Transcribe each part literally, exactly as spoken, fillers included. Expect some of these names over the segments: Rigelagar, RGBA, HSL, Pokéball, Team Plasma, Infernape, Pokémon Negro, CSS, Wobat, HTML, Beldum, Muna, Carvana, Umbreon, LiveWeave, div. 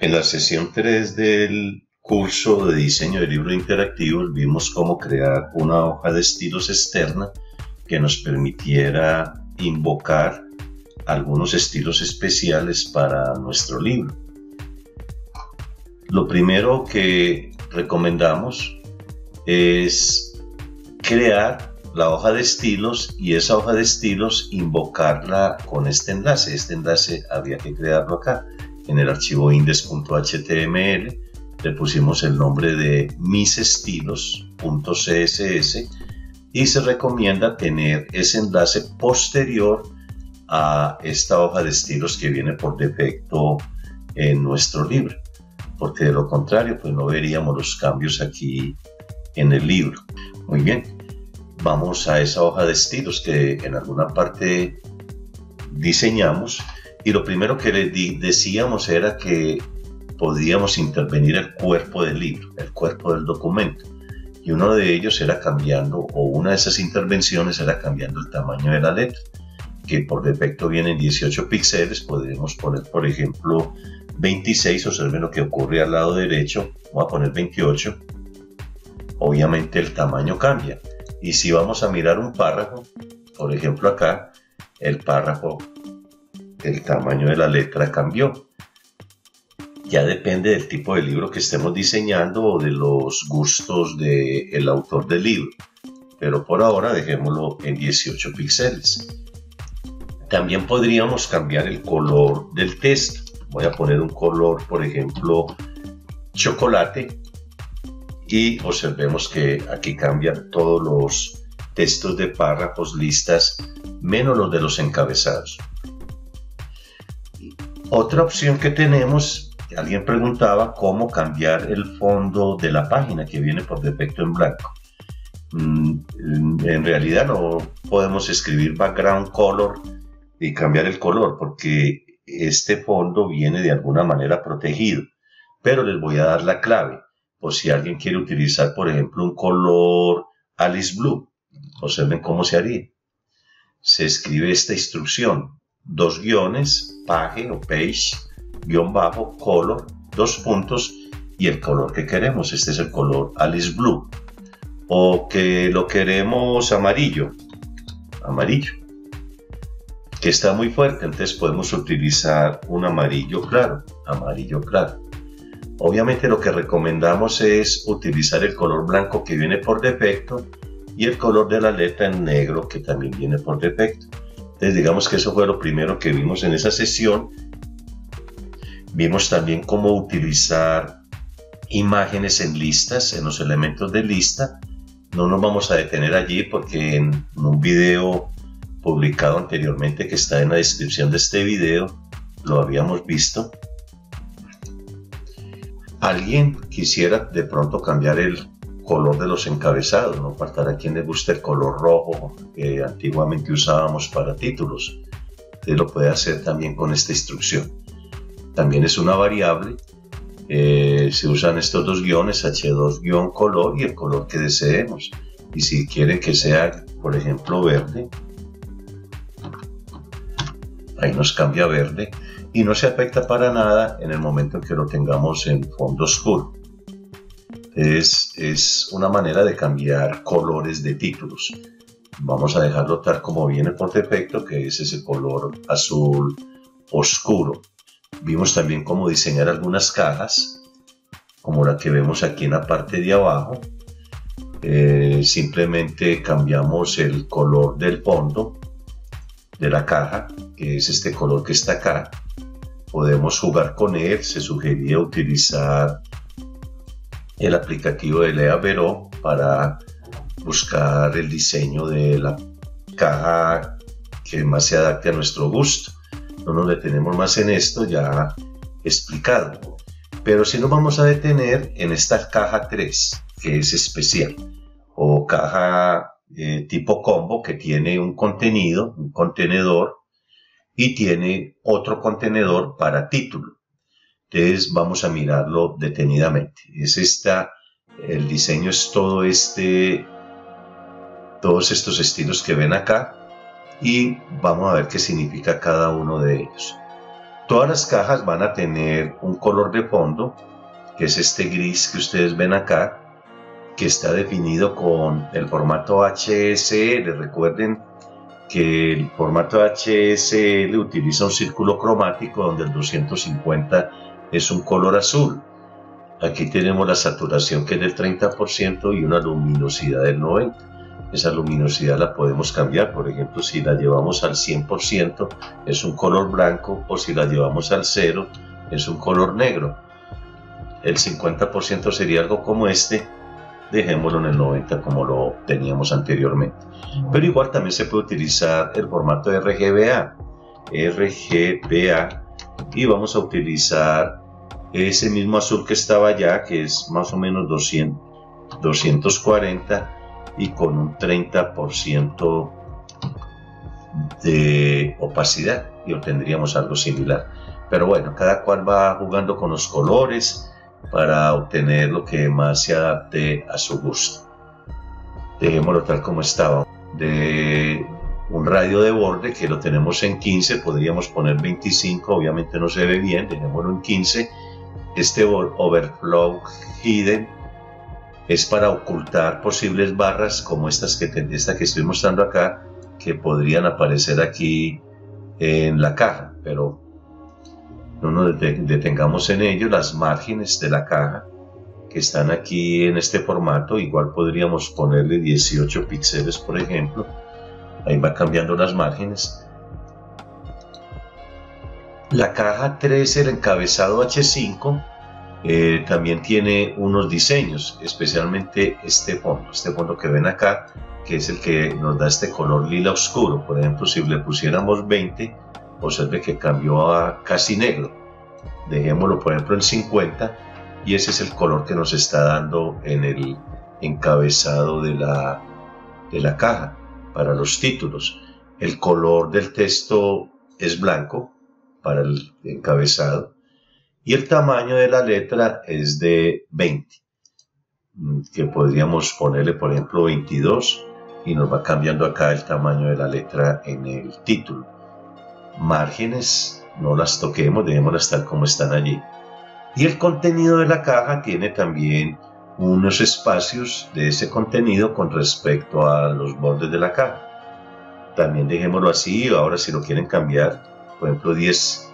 En la sesión tres del curso de diseño de libro interactivo vimos cómo crear una hoja de estilos externa que nos permitiera invocar algunos estilos especiales para nuestro libro. Lo primero que recomendamos es crear la hoja de estilos y esa hoja de estilos invocarla con este enlace. Este enlace había que crearlo acá en el archivo index punto H T M L. Le pusimos el nombre de mis estilos punto C S S y se recomienda tener ese enlace posterior a esta hoja de estilos que viene por defecto en nuestro libro, porque de lo contrario pues no veríamos los cambios aquí en el libro. Muy bien, vamos a esa hoja de estilos que en alguna parte diseñamos y lo primero que le decíamos era que podíamos intervenir el cuerpo del libro, el cuerpo del documento, y uno de ellos era cambiando, o una de esas intervenciones era cambiando el tamaño de la letra, que por defecto vienen dieciocho píxeles, podemos poner por ejemplo veintiséis, observen lo que ocurre al lado derecho, voy a poner veintiocho, obviamente el tamaño cambia, y si vamos a mirar un párrafo, por ejemplo acá, el párrafo, el tamaño de la letra cambió, ya depende del tipo de libro que estemos diseñando o de los gustos del autor del libro, pero por ahora dejémoslo en dieciocho píxeles. También podríamos cambiar el color del texto. Voy a poner un color, por ejemplo, chocolate. Y observemos que aquí cambian todos los textos de párrafos, listas, menos los de los encabezados. Otra opción que tenemos, alguien preguntaba cómo cambiar el fondo de la página que viene por defecto en blanco. En realidad no podemos escribir background color y cambiar el color porque este fondo viene de alguna manera protegido, pero les voy a dar la clave por si alguien quiere utilizar por ejemplo un color Alice Blue. Observen cómo se haría, se escribe esta instrucción: dos guiones, page o page, guión bajo, color, dos puntos y el color que queremos. Este es el color Alice Blue, o que lo queremos amarillo, amarillo que está muy fuerte, entonces podemos utilizar un amarillo claro, amarillo claro. Obviamente lo que recomendamos es utilizar el color blanco que viene por defecto y el color de la letra en negro que también viene por defecto. Entonces digamos que eso fue lo primero que vimos en esa sesión. Vimos también cómo utilizar imágenes en listas, en los elementos de lista. No nos vamos a detener allí porque en un video publicado anteriormente que está en la descripción de este video lo habíamos visto. Alguien quisiera de pronto cambiar el color de los encabezados, no faltará quien le guste el color rojo que antiguamente usábamos para títulos. Usted lo puede hacer también con esta instrucción, también es una variable. Eh, se usan estos dos guiones, H dos guión color y el color que deseemos, y si quiere que sea por ejemplo verde, ahí nos cambia verde y no se afecta para nada en el momento en que lo tengamos en fondo oscuro. Es, es una manera de cambiar colores de títulos. Vamos a dejarlo tal como viene por defecto, que es ese color azul oscuro. Vimos también cómo diseñar algunas cajas, como la que vemos aquí en la parte de abajo. Eh, simplemente cambiamos el color del fondo de la caja, que es este color que está acá. Podemos jugar con él. Se sugería utilizar el aplicativo de LiveWeave para buscar el diseño de la caja que más se adapte a nuestro gusto. No nos detenemos más en esto, ya explicado, pero si nos vamos a detener en esta caja tres, que es especial, o caja Eh, tipo combo, que tiene un contenido, un contenedor, y tiene otro contenedor para título. Entonces vamos a mirarlo detenidamente. Es esta, el diseño es todo este, todos estos estilos que ven acá, y vamos a ver qué significa cada uno de ellos. Todas las cajas van a tener un color de fondo, que es este gris que ustedes ven acá, que está definido con el formato H S L. Recuerden que el formato H S L utiliza un círculo cromático donde el doscientos cincuenta es un color azul. Aquí tenemos la saturación, que es del treinta por ciento, y una luminosidad del noventa por ciento. Esa luminosidad la podemos cambiar. Por ejemplo, si la llevamos al cien por ciento es un color blanco, o si la llevamos al cero es un color negro. El cincuenta por ciento sería algo como este. Dejémoslo en el noventa como lo teníamos anteriormente. Pero igual también se puede utilizar el formato R G B A. R G B A. Y vamos a utilizar ese mismo azul que estaba allá, que es más o menos doscientos, doscientos cuarenta, y con un treinta por ciento de opacidad, y obtendríamos algo similar. Pero bueno, cada cual va jugando con los colores para obtener lo que más se adapte a su gusto. Dejémoslo tal como estaba. De un radio de borde que lo tenemos en quince, podríamos poner veinticinco, obviamente no se ve bien, dejémoslo en quince. Este overflow hidden es para ocultar posibles barras como estas que, esta que estoy mostrando acá, que podrían aparecer aquí en la caja, pero no nos detengamos en ello. Las márgenes de la caja que están aquí en este formato, igual podríamos ponerle dieciocho píxeles, por ejemplo. Ahí va cambiando las márgenes. La caja tres, el encabezado H cinco, eh, también tiene unos diseños, especialmente este fondo, este fondo que ven acá, que es el que nos da este color lila oscuro. Por ejemplo, si le pusiéramos veinte, observe que cambió a casi negro. Dejémoslo, por ejemplo, en cincuenta, y ese es el color que nos está dando en el encabezado de la, de la caja. Para los títulos, el color del texto es blanco para el encabezado, y el tamaño de la letra es de veinte, que podríamos ponerle, por ejemplo, veintidós, y nos va cambiando acá el tamaño de la letra en el título. Márgenes no las toquemos, dejémoslas tal como están allí. Y el contenido de la caja tiene también unos espacios de ese contenido con respecto a los bordes de la caja. También dejémoslo así. Ahora, si lo quieren cambiar, por ejemplo, diez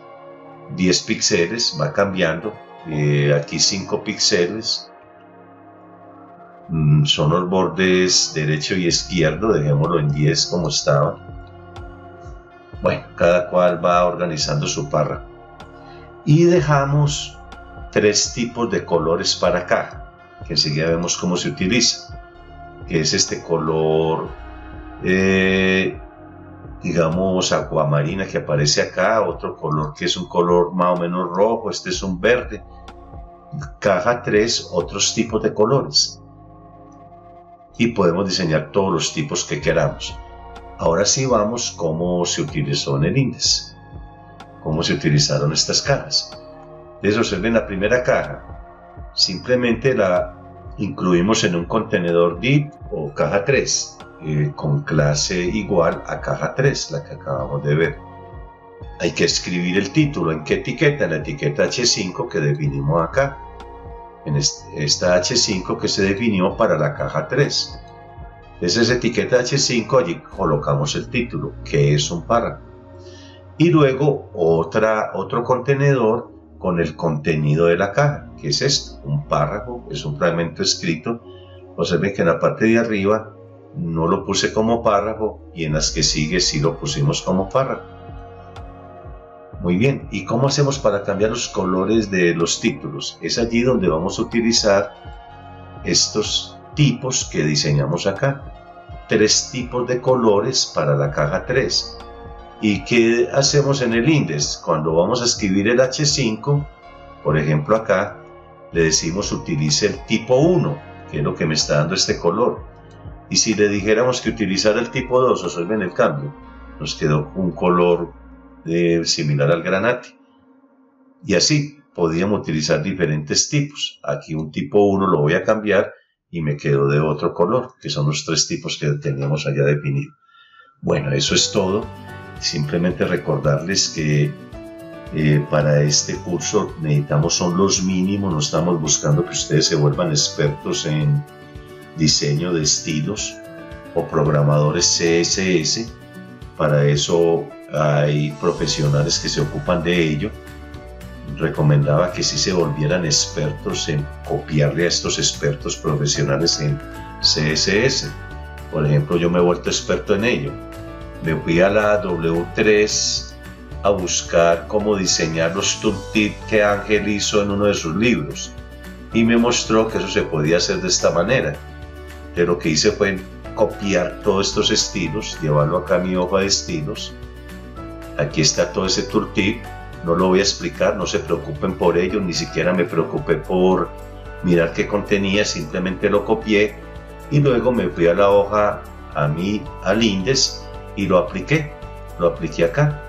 píxeles, va cambiando. Eh, aquí cinco píxeles, mm, son los bordes derecho y izquierdo. Dejémoslo en diez como estaba. Bueno, cada cual va organizando su párrafo. Y dejamos tres tipos de colores para caja, que enseguida vemos cómo se utiliza, que es este color, eh, digamos, aguamarina, que aparece acá. Otro color que es un color más o menos rojo, este es un verde. Caja tres, otros tipos de colores, y podemos diseñar todos los tipos que queramos. Ahora sí, vamos cómo se utilizó en el índice, cómo se utilizaron estas cajas. Entonces, observen la primera caja. Simplemente la incluimos en un contenedor div o caja tres, eh, con clase igual a caja tres, la que acabamos de ver. Hay que escribir el título. ¿En qué etiqueta? En la etiqueta H cinco que definimos acá, en este, esta H cinco que se definió para la caja tres. Entonces, esa etiqueta H cinco, allí colocamos el título, que es un párrafo, y luego otra, otro contenedor con el contenido de la caja, que es esto, un párrafo, es un fragmento escrito. Observen que en la parte de arriba no lo puse como párrafo, y en las que sigue sí lo pusimos como párrafo. Muy bien, ¿y cómo hacemos para cambiar los colores de los títulos? Es allí donde vamos a utilizar estos tipos que diseñamos acá. Tres tipos de colores para la caja tres. ¿Y qué hacemos en el índice? Cuando vamos a escribir el H cinco, por ejemplo acá, le decimos utilice el tipo uno, que es lo que me está dando este color. Y si le dijéramos que utilizar el tipo dos, observen el cambio, nos quedó un color eh, similar al granate. Y así podíamos utilizar diferentes tipos. Aquí un tipo uno lo voy a cambiar y me quedo de otro color, que son los tres tipos que teníamos allá definidos. Bueno, eso es todo. Simplemente recordarles que eh, para este curso necesitamos son los mínimos. No estamos buscando que ustedes se vuelvan expertos en diseño de estilos o programadores C S S. Para eso hay profesionales que se ocupan de ello. Recomendaba que sí se volvieran expertos en copiarle a estos expertos profesionales en C S S. Por ejemplo, yo me he vuelto experto en ello. Me fui a la W tres a buscar cómo diseñar los tooltips que Ángel hizo en uno de sus libros y me mostró que eso se podía hacer de esta manera. Pero lo que hice fue copiar todos estos estilos, llevarlo acá a mi hoja de estilos. Aquí está todo ese tooltip. No lo voy a explicar, no se preocupen por ello, ni siquiera me preocupé por mirar qué contenía, simplemente lo copié y luego me fui a la hoja, a mí, al index y lo apliqué, lo apliqué acá,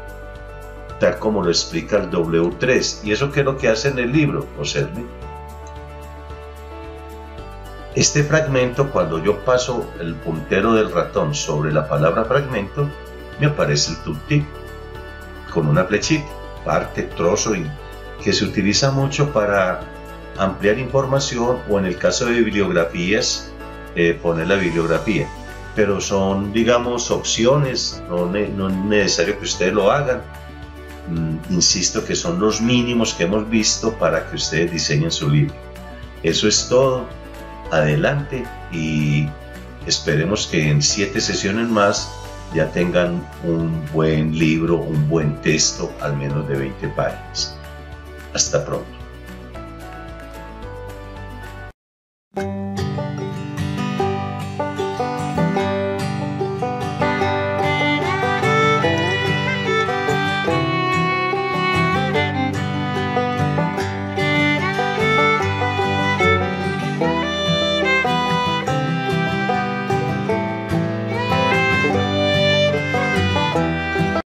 tal como lo explica el W tres. Y eso que es lo que hace en el libro, observen. Este fragmento, cuando yo paso el puntero del ratón sobre la palabra fragmento, me aparece el tooltip con una flechita, parte, trozo, que se utiliza mucho para ampliar información o en el caso de bibliografías, eh, poner la bibliografía. Pero son, digamos, opciones, no, ne no es necesario que ustedes lo hagan. Mm, insisto que son los mínimos que hemos visto para que ustedes diseñen su libro. Eso es todo. Adelante y esperemos que en siete sesiones más ya tengan un buen libro, un buen texto, al menos de veinte páginas. Hasta pronto.